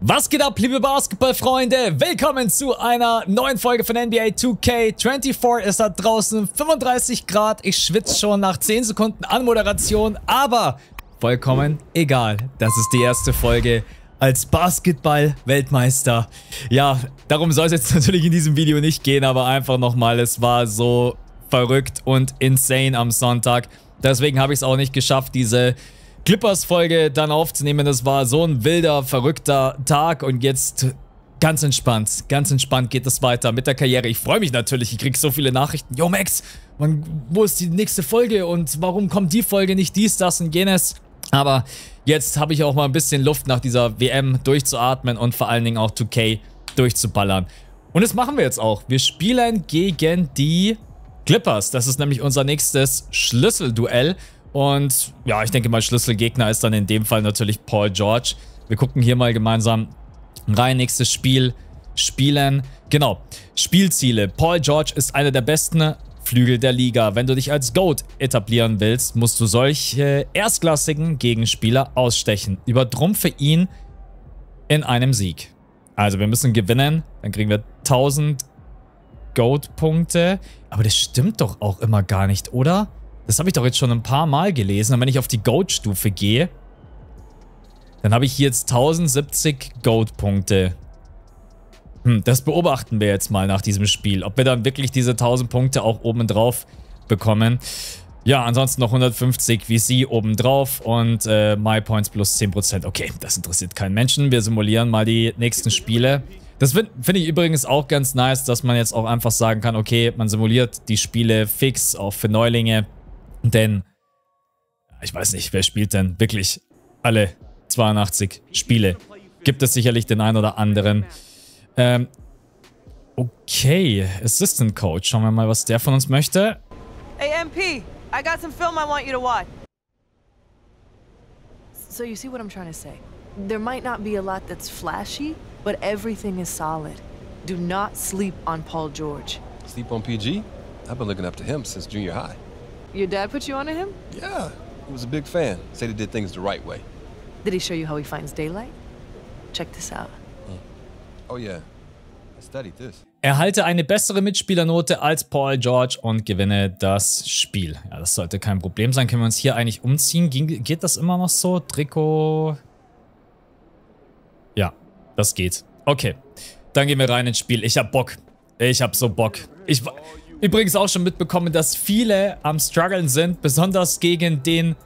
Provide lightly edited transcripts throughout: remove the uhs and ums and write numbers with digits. Was geht ab, liebe Basketballfreunde? Willkommen zu einer neuen Folge von NBA 2K24. Es hat draußen 35 Grad. Ich schwitze schon nach 10 Sekunden Anmoderation, aber vollkommen egal. Das ist die erste Folge als Basketball-Weltmeister. Ja, darum soll es jetzt natürlich in diesem Video nicht gehen, aber einfach nochmal, es war so verrückt und insane am Sonntag. Deswegen habe ich es auch nicht geschafft, diese Clippers-Folge dann aufzunehmen. Das war so ein wilder, verrückter Tag und jetzt ganz entspannt geht es weiter mit der Karriere. Ich freue mich natürlich, ich kriege so viele Nachrichten. Yo Max, wo ist die nächste Folge und warum kommt die Folge nicht, dies, das und jenes? Aber jetzt habe ich auch mal ein bisschen Luft nach dieser WM durchzuatmen und vor allen Dingen auch 2K durchzuballern. Und das machen wir jetzt auch. Wir spielen gegen die Clippers. Das ist nämlich unser nächstes Schlüsselduell. Und ja, ich denke mal, Schlüsselgegner ist dann in dem Fall natürlich Paul George. Wir gucken hier mal gemeinsam rein. Nächstes Spiel spielen. Genau, Spielziele. Paul George ist einer der besten Flügel der Liga. Wenn du dich als GOAT etablieren willst, musst du solche erstklassigen Gegenspieler ausstechen. Übertrumpfe ihn in einem Sieg. Also wir müssen gewinnen, dann kriegen wir 1000 GOAT-Punkte. Aber das stimmt doch auch immer gar nicht, oder? Das habe ich doch jetzt schon ein paar Mal gelesen. Und wenn ich auf die GOAT-Stufe gehe, dann habe ich hier jetzt 1070 GOAT-Punkte. Das beobachten wir jetzt mal nach diesem Spiel. Ob wir dann wirklich diese 1000 Punkte auch obendrauf bekommen. Ja, ansonsten noch 150 VC obendrauf und My Points plus 10%. Okay, das interessiert keinen Menschen. Wir simulieren mal die nächsten Spiele. Das finde ich übrigens auch ganz nice, dass man jetzt auch einfach sagen kann, okay, man simuliert die Spiele fix, auch für Neulinge. Denn, ich weiß nicht, wer spielt denn wirklich alle 82 Spiele? Gibt es sicherlich den einen oder anderen. Okay, Assistant Coach. Schauen wir mal, was der von uns möchte. Hey MP, I got some film I want you to watch. So you see what I'm trying to say. There might not be a lot that's flashy, but everything is solid. Do not sleep on Paul George. Sleep on PG? I've been looking up to him since junior high. Your dad put you onto him? Yeah, he was a big fan. Said he did things the right way. Did he show you how he finds daylight? Check this out. Oh yeah, I studied this. Erhalte eine bessere Mitspielernote als Paul George und gewinne das Spiel. Ja, das sollte kein Problem sein. Können wir uns hier eigentlich umziehen? Geht das immer noch so? Trikot? Ja, das geht. Okay, dann gehen wir rein ins Spiel. Ich hab Bock. Ich hab so Bock. Ich war übrigens auch schon mitbekommen, dass viele am Struggeln sind, besonders gegen den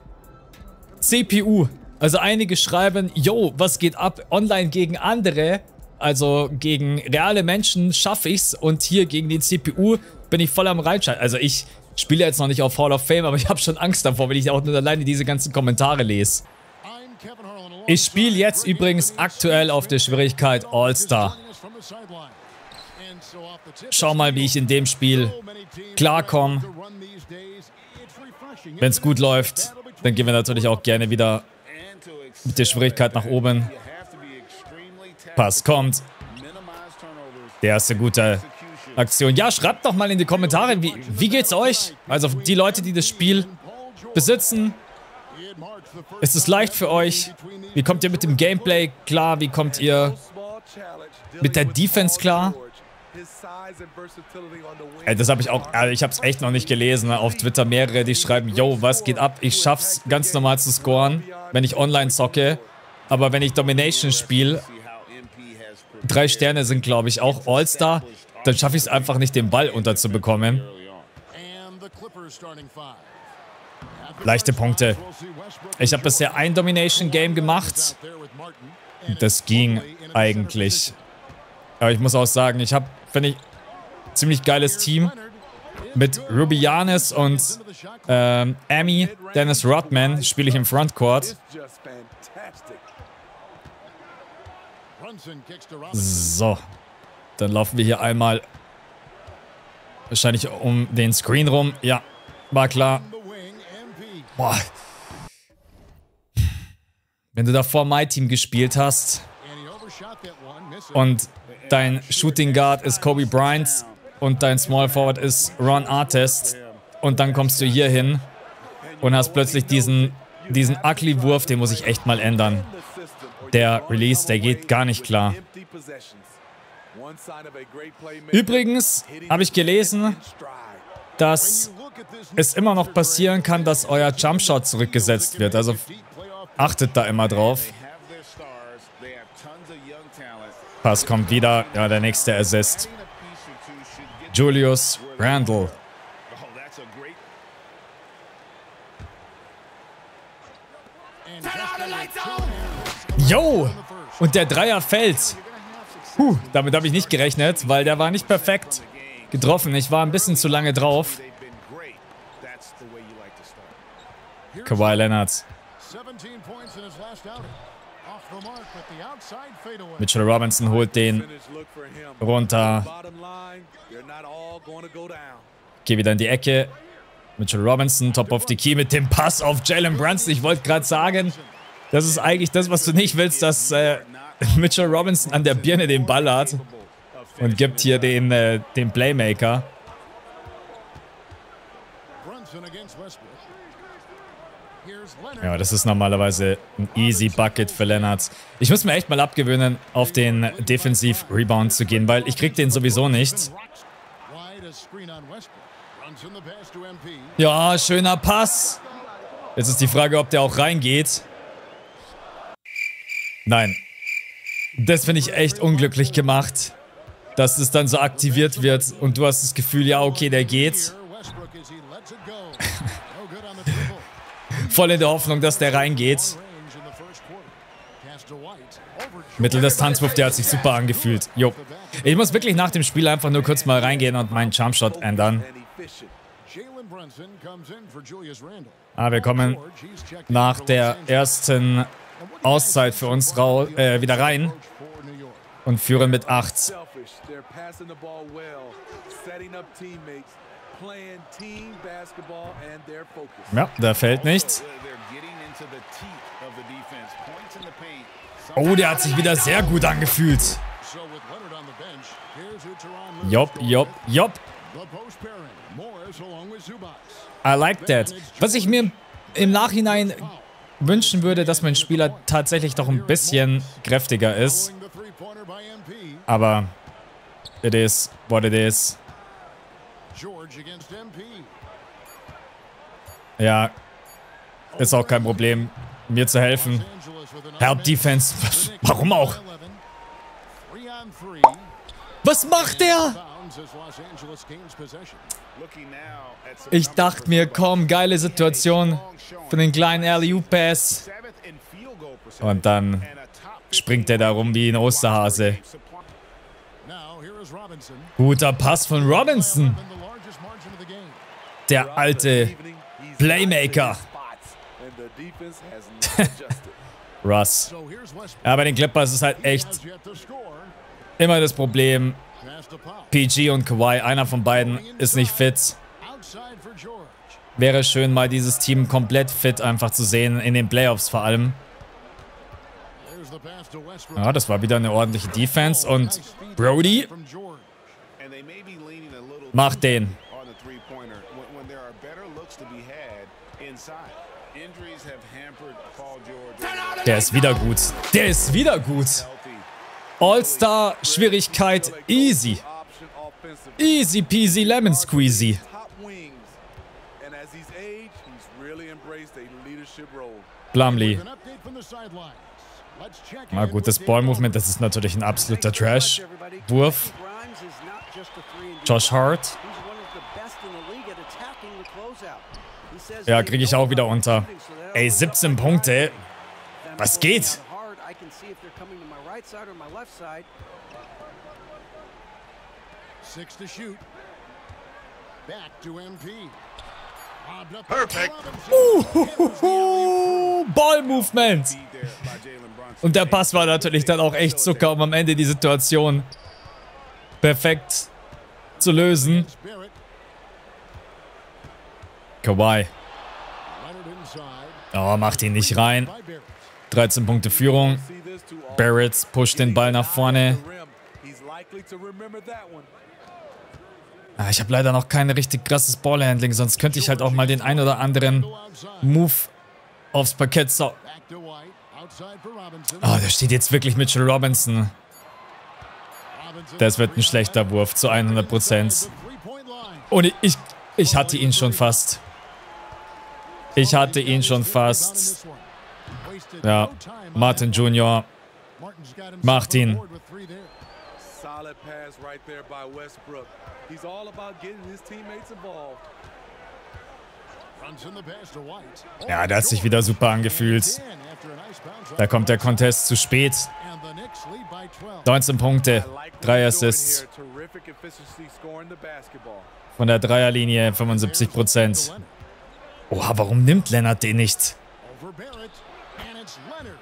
CPU. Also einige schreiben, yo, was geht ab? Online gegen andere, also gegen reale Menschen schaffe ich's und hier gegen den CPU bin ich voll am Reinschalten. Also ich spiele jetzt noch nicht auf Hall of Fame, aber ich habe schon Angst davor, wenn ich auch nur alleine diese ganzen Kommentare lese. Ich spiele jetzt übrigens aktuell auf der Schwierigkeit All-Star. Schau mal, wie ich in dem Spiel klarkomme. Wenn es gut läuft, dann gehen wir natürlich auch gerne wieder mit der Schwierigkeit nach oben. Pass kommt. Der erste gute Aktion. Ja, schreibt doch mal in die Kommentare, wie geht's euch? Also die Leute, die das Spiel besitzen. Ist es leicht für euch? Wie kommt ihr mit dem Gameplay klar? Wie kommt ihr mit der Defense klar? Ey, das habe ich auch, also ich habe es echt noch nicht gelesen, ne? Auf Twitter mehrere, die schreiben, yo, was geht ab? Ich schaff's ganz normal zu scoren, wenn ich online zocke, aber wenn ich Domination spiele, 3 Sterne sind, glaube ich, auch All-Star, dann schaffe ich es einfach nicht, den Ball unterzubekommen. Leichte Punkte. Ich habe bisher ein Domination-Game gemacht. Das ging eigentlich. Aber ich muss auch sagen, ich habe, finde ich, ziemlich geiles Team mit Ruby Giannis und Amy, Dennis Rodman spiele ich im Frontcourt. So, dann laufen wir hier einmal wahrscheinlich um den Screen rum. Ja, war klar. Boah. Wenn du davor My Team gespielt hast und dein Shooting Guard ist Kobe Bryant und dein Small Forward ist Ron Artest. Und dann kommst du hier hin und hast plötzlich diesen Ugly-Wurf, den muss ich echt mal ändern. Der Release, der geht gar nicht klar. Übrigens habe ich gelesen, dass es immer noch passieren kann, dass euer Jumpshot zurückgesetzt wird. Also achtet da immer drauf. Pass kommt wieder. Ja, der nächste Assist. Julius Randle. Yo! Und der Dreier fällt. Puh, damit habe ich nicht gerechnet, weil der war nicht perfekt getroffen. Ich war ein bisschen zu lange drauf. Kawhi Leonard. Mitchell Robinson holt den runter. Geh wieder in die Ecke. Mitchell Robinson, top of the key mit dem Pass auf Jalen Brunson. Ich wollte gerade sagen, das ist eigentlich das, was du nicht willst, dass Mitchell Robinson an der Birne den Ball hat und gibt hier den Playmaker. Ja, das ist normalerweise ein easy Bucket für Leonard. Ich muss mir echt mal abgewöhnen, auf den Defensiv-Rebound zu gehen, weil ich krieg den sowieso nicht. Ja, schöner Pass. Jetzt ist die Frage, ob der auch reingeht. Nein. Das finde ich echt unglücklich gemacht, dass es dann so aktiviert wird und du hast das Gefühl, ja, okay, der geht. Voll in der Hoffnung, dass der reingeht. Mitteldistanzwurf, der hat sich super angefühlt. Jo. Ich muss wirklich nach dem Spiel einfach nur kurz mal reingehen und meinen Jumpshot ändern. Wir kommen nach der ersten Auszeit für uns wieder rein und führen mit 8. Ja, der fällt nicht. Oh, der hat sich wieder sehr gut angefühlt. Jopp, jopp, jopp. I like that. Was ich mir im Nachhinein wünschen würde, dass mein Spieler tatsächlich doch ein bisschen kräftiger ist. Aber it is what it is. Ja, ist auch kein Problem, mir zu helfen. Help Defense, warum auch? Was macht der? Ich dachte mir, komm, geile Situation für den kleinen Alley-Oop-Pass. Und dann springt er da rum wie ein Osterhase. Guter Pass von Robinson. Der alte Playmaker. Russ. Ja, bei den Clippers ist halt echt immer das Problem. PG und Kawhi, einer von beiden ist nicht fit. Wäre schön, mal dieses Team komplett fit einfach zu sehen, in den Playoffs vor allem. Ja, das war wieder eine ordentliche Defense und Brody macht den. Der ist wieder gut. Der ist wieder gut. All-Star-Schwierigkeit easy. Easy peasy lemon squeezy. Plumlee. Na gut, das Ball-Movement, das ist natürlich ein absoluter Trash-Wurf. Josh Hart. Ja, kriege ich auch wieder unter. Ey, 17 Punkte. Was geht? Perfekt. Ball-Movement. Und der Pass war natürlich dann auch echt Zucker, um am Ende die Situation perfekt zu lösen. Kawhi. Oh, macht ihn nicht rein. 13 Punkte Führung. Barrett pusht den Ball nach vorne. Ich habe leider noch kein richtig krasses Ballhandling, sonst könnte ich halt auch mal den ein oder anderen Move aufs Parkett Oh, da steht jetzt wirklich Mitchell Robinson. Das wird ein schlechter Wurf, zu 100%. Und ich hatte ihn schon fast. Ja, Martin Jr. macht ihn. Ja, der hat sich wieder super angefühlt. Da kommt der Contest zu spät. 19 Punkte, 3 Assists. Von der Dreierlinie 75%. Oha, warum nimmt Leonard den nicht?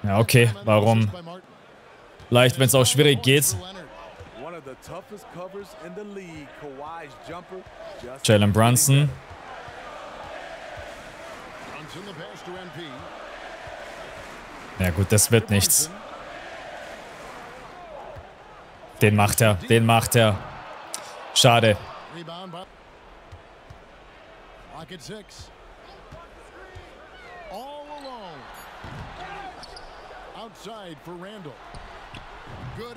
Ja, okay, warum? Leicht, wenn es auch schwierig geht. Jalen Brunson. Ja gut, das wird nichts. Den macht er, Schade.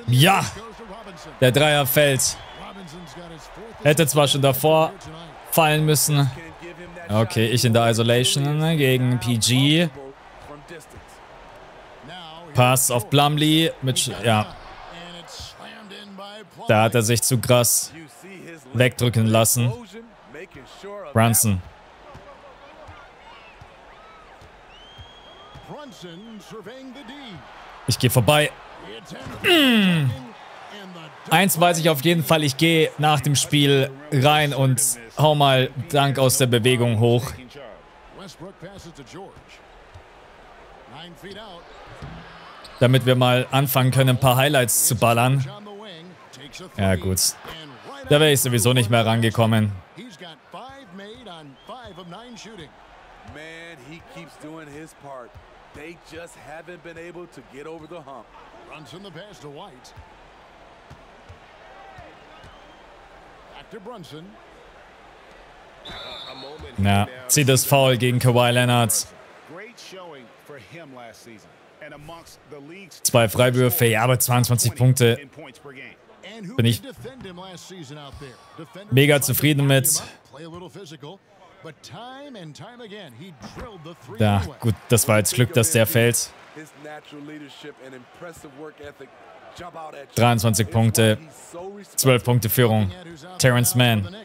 Ja, der Dreier fällt. Hätte zwar schon davor fallen müssen. Okay, ich in der Isolation gegen PG. Pass auf Plumlee. Ja. Da hat er sich zu krass wegdrücken lassen. Brunson. Ich gehe vorbei. Eins weiß ich auf jeden Fall, ich gehe nach dem Spiel rein und hau mal Dank aus der Bewegung hoch. Damit wir mal anfangen können, ein paar Highlights zu ballern. Ja gut, da wäre ich sowieso nicht mehr rangekommen. Na, zieht das Foul gegen Kawhi Leonard. 2 Freiwürfe, ja, aber 22 Punkte. Bin ich mega zufrieden mit. Ja, gut, das war jetzt Glück, dass der fällt. 23 Punkte, 12 Punkte Führung. Terrence Mann.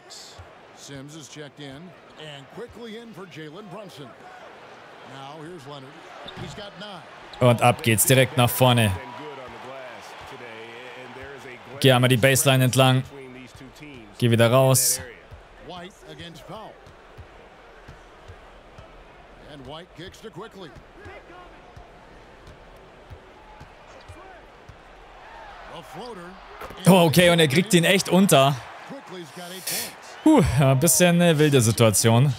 Und ab geht's, direkt nach vorne. Geh einmal die Baseline entlang. Geh wieder raus. Oh, okay, und er kriegt ihn echt unter. Ein bisschen eine wilde Situation.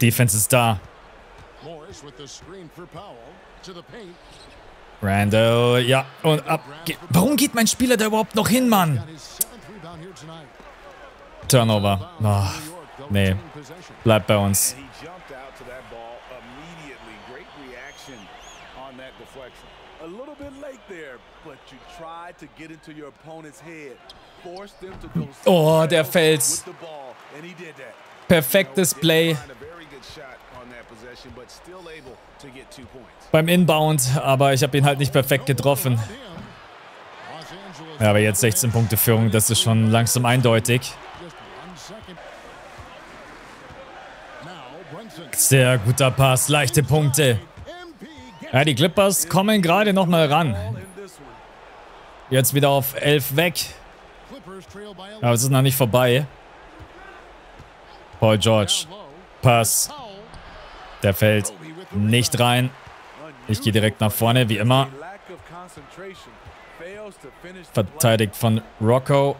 Defense ist da. Randle, ja, und ab. Warum geht mein Spieler da überhaupt noch hin, Mann? Turnover. Oh, nee, bleibt bei uns. Oh, der fällt. Perfektes Play. Beim Inbound, aber ich habe ihn halt nicht perfekt getroffen. Ja, aber jetzt 16 Punkte Führung, das ist schon langsam eindeutig. Sehr guter Pass, leichte Punkte. Ja, die Clippers kommen gerade nochmal ran. Jetzt wieder auf 11 weg. Aber es ist noch nicht vorbei. Paul George. Pass. Der fällt nicht rein. Ich gehe direkt nach vorne, wie immer. Verteidigt von Rocco.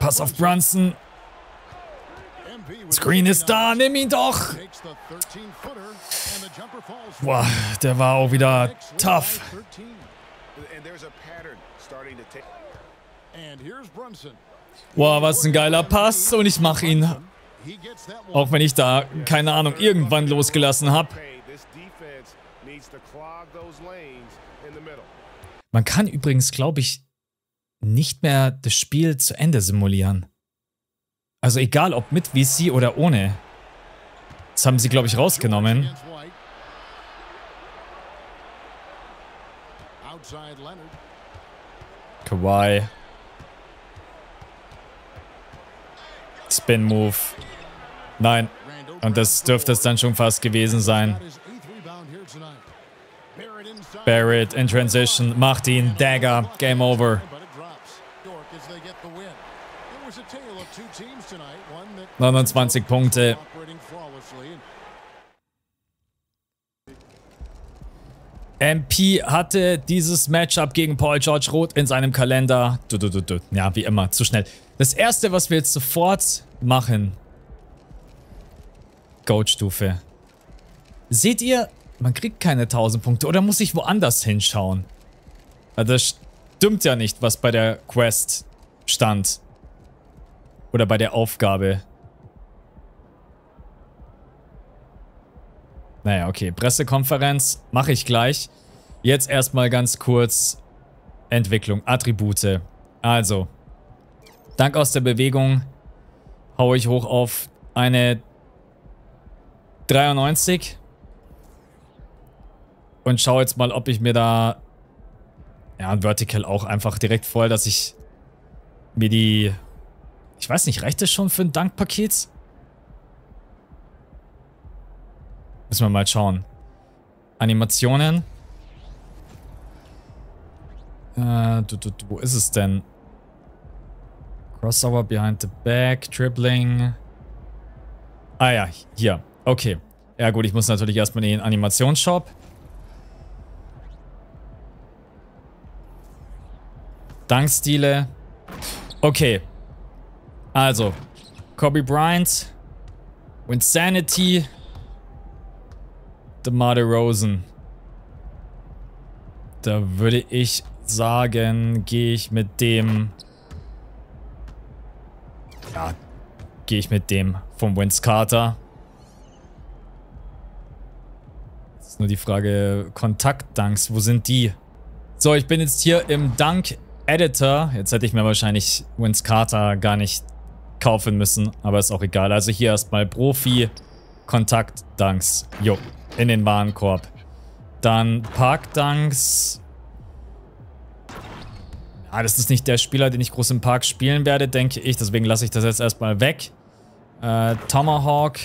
Pass auf Brunson. Screen ist da, nimm ihn doch! Boah, der war auch wieder tough. Wow, was ein geiler Pass. Und ich mache ihn. Auch wenn ich da, keine Ahnung, irgendwann losgelassen habe. Man kann übrigens, glaube ich, nicht mehr das Spiel zu Ende simulieren. Also egal, ob mit VC oder ohne. Das haben sie, glaube ich, rausgenommen. Kawhi. Spin-Move. Nein. Und das dürfte es dann schon fast gewesen sein. Barrett in Transition. Macht ihn. Dagger. Game over. Tonight, 29 Punkte. MP hatte dieses Matchup gegen Paul George Roth in seinem Kalender. Ja, wie immer, zu schnell. Das erste, was wir jetzt sofort machen. Goat-Stufe. Seht ihr, man kriegt keine 1000 Punkte. Oder muss ich woanders hinschauen? Das stimmt ja nicht, was bei der Quest stand. Oder bei der Aufgabe. Naja, okay. Pressekonferenz mache ich gleich. Jetzt erstmal ganz kurz Entwicklung, Attribute. Also, Dank aus der Bewegung haue ich hoch auf eine 93. Und schaue jetzt mal, ob ich mir da... Ja, ein Vertical auch einfach direkt voll, dass ich mir die... Ich weiß nicht, reicht das schon für ein Dankpaket? Müssen wir mal schauen. Animationen. Wo ist es denn? Crossover behind the back, Dribbling. Ah ja, hier. Okay. Ja gut, ich muss natürlich erstmal in den Animationsshop. Dankstile. Okay. Also, Kobe Bryant, Insanity, DeMar DeRozan. Da würde ich sagen, gehe ich mit dem... Ja, gehe ich mit dem vom Vince Carter. Das ist nur die Frage, Kontakt-Dunks, wo sind die? So, ich bin jetzt hier im Dunk-Editor. Jetzt hätte ich mir wahrscheinlich Vince Carter gar nicht... kaufen müssen, aber ist auch egal. Also hier erstmal Profi, Kontakt, Dunks. Jo, in den Warenkorb. Dann Park Dunks. Ah, das ist nicht der Spieler, den ich groß im Park spielen werde, denke ich. Deswegen lasse ich das jetzt erstmal weg. Tomahawk.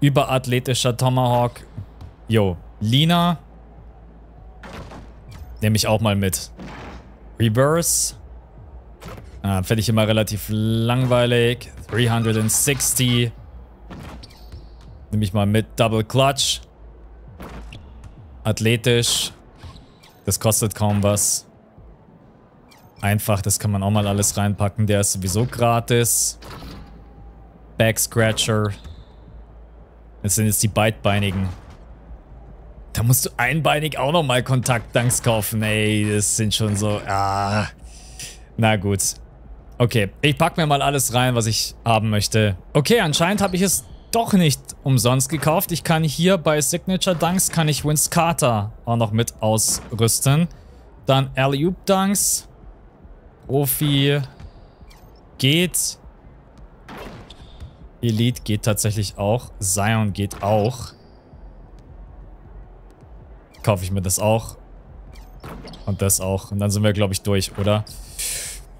Überathletischer Tomahawk. Jo, Lina. Nehme ich auch mal mit. Reverse. Ah, finde ich immer relativ langweilig. 360. Nehme ich mal mit. Double Clutch. Athletisch. Das kostet kaum was. Einfach, das kann man auch mal alles reinpacken. Der ist sowieso gratis. Backscratcher. Das sind jetzt die Beidbeinigen. Da musst du einbeinig auch nochmal Kontakt-Dunks kaufen. Ey, das sind schon so... Ah. Na gut. Okay, ich packe mir mal alles rein, was ich haben möchte. Okay, anscheinend habe ich es doch nicht umsonst gekauft. Ich kann hier bei Signature Dunks, kann ich Vince Carter auch noch mit ausrüsten. Dann Alley-Oop Dunks. Profi geht. Elite geht tatsächlich auch. Zion geht auch. Kaufe ich mir das auch. Und das auch. Und dann sind wir, glaube ich, durch, oder?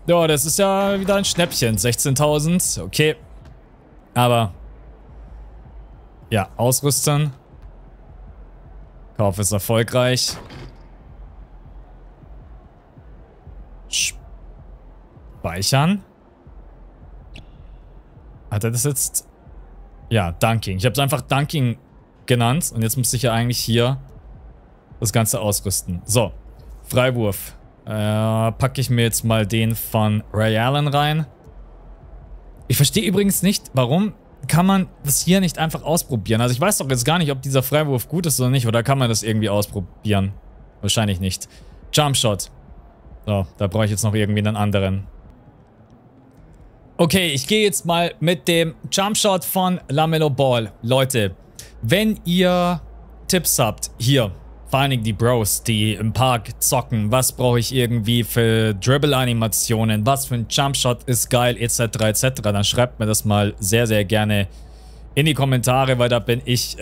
Ja, das ist ja wieder ein Schnäppchen. 16.000, okay. Aber, ja, ausrüsten. Kauf ist erfolgreich. Speichern. Hat er das jetzt? Ja, Dunking. Ich habe es einfach Dunking genannt. Und jetzt muss ich ja eigentlich hier das Ganze ausrüsten. So, Freiwurf. Packe ich mir jetzt mal den von Ray Allen rein. Ich verstehe übrigens nicht, warum kann man das hier nicht einfach ausprobieren. Also ich weiß doch jetzt gar nicht, ob dieser Freiwurf gut ist oder nicht. Oder kann man das irgendwie ausprobieren? Wahrscheinlich nicht. Jumpshot. So, da brauche ich jetzt noch irgendwie einen anderen. Okay, ich gehe jetzt mal mit dem Jumpshot von LaMelo Ball. Leute, wenn ihr Tipps habt, hier, vor allen Dingen die Bros, die im Park zocken, was brauche ich irgendwie für Dribble-Animationen, was für ein Jumpshot ist geil, etc., etc., dann schreibt mir das mal sehr, sehr gerne in die Kommentare, weil da bin ich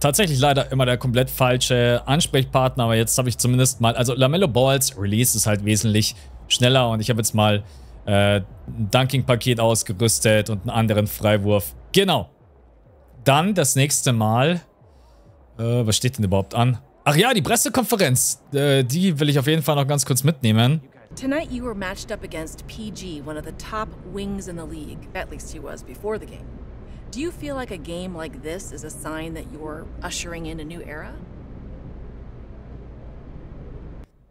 tatsächlich leider immer der komplett falsche Ansprechpartner, aber jetzt habe ich zumindest mal, also LaMelo Balls Release ist halt wesentlich schneller und ich habe jetzt mal ein Dunking-Paket ausgerüstet und einen anderen Freiwurf. Genau. Dann das nächste Mal. Was steht denn überhaupt an? Ach ja, die Pressekonferenz. Die will ich auf jeden Fall noch ganz kurz mitnehmen. Tonight you were matched up against PG, one of the top wings in the league. At least he was before the game. Do you feel like a game like this is a sign that you're ushering in a new era?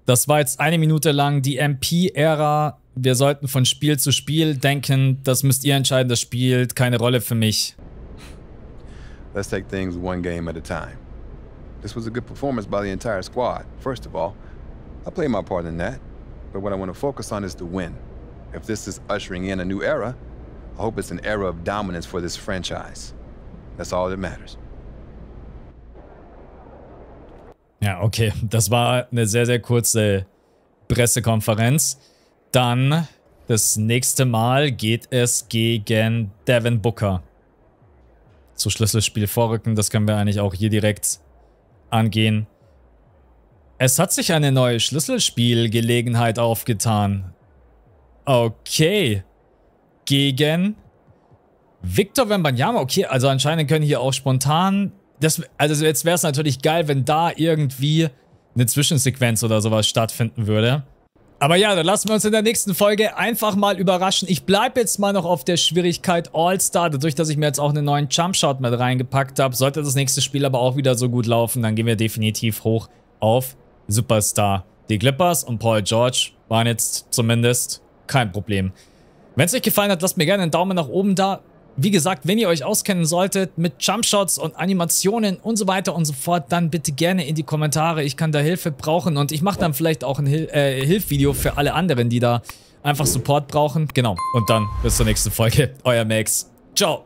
Das war jetzt eine Minute lang die MP-Ära. Wir sollten von Spiel zu Spiel denken. Das müsst ihr entscheiden. Das spielt keine Rolle für mich. Let's take things one game at a time. This was a good performance by the entire squad. First of all, I played my part in that. But what I want to focus on is the win. If this is ushering in a new era, I hope it's an era of dominance for this franchise. That's all that matters. Ja, okay. Das war eine sehr, sehr kurze Pressekonferenz. Dann, das nächste Mal geht es gegen Devin Booker. Zu Schlüsselspiel vorrücken, das können wir eigentlich auch hier direkt angehen. Es hat sich eine neue Schlüsselspielgelegenheit aufgetan. Okay. Gegen Victor Wembanyama. Okay, also anscheinend können hier auch spontan... also jetzt wäre es natürlich geil, wenn da irgendwie eine Zwischensequenz oder sowas stattfinden würde. Aber ja, dann lassen wir uns in der nächsten Folge einfach mal überraschen. Ich bleibe jetzt mal noch auf der Schwierigkeit All-Star. Dadurch, dass ich mir jetzt auch einen neuen Jumpshot mit reingepackt habe, sollte das nächste Spiel aber auch wieder so gut laufen, dann gehen wir definitiv hoch auf Superstar. Die Clippers und Paul George waren jetzt zumindest kein Problem. Wenn es euch gefallen hat, lasst mir gerne einen Daumen nach oben da. Wie gesagt, wenn ihr euch auskennen solltet mit Jumpshots und Animationen und so weiter und so fort, dann bitte gerne in die Kommentare. Ich kann da Hilfe brauchen und ich mache dann vielleicht auch ein Hilfsvideo für alle anderen, die da einfach Support brauchen. Genau. Und dann bis zur nächsten Folge. Euer Max. Ciao.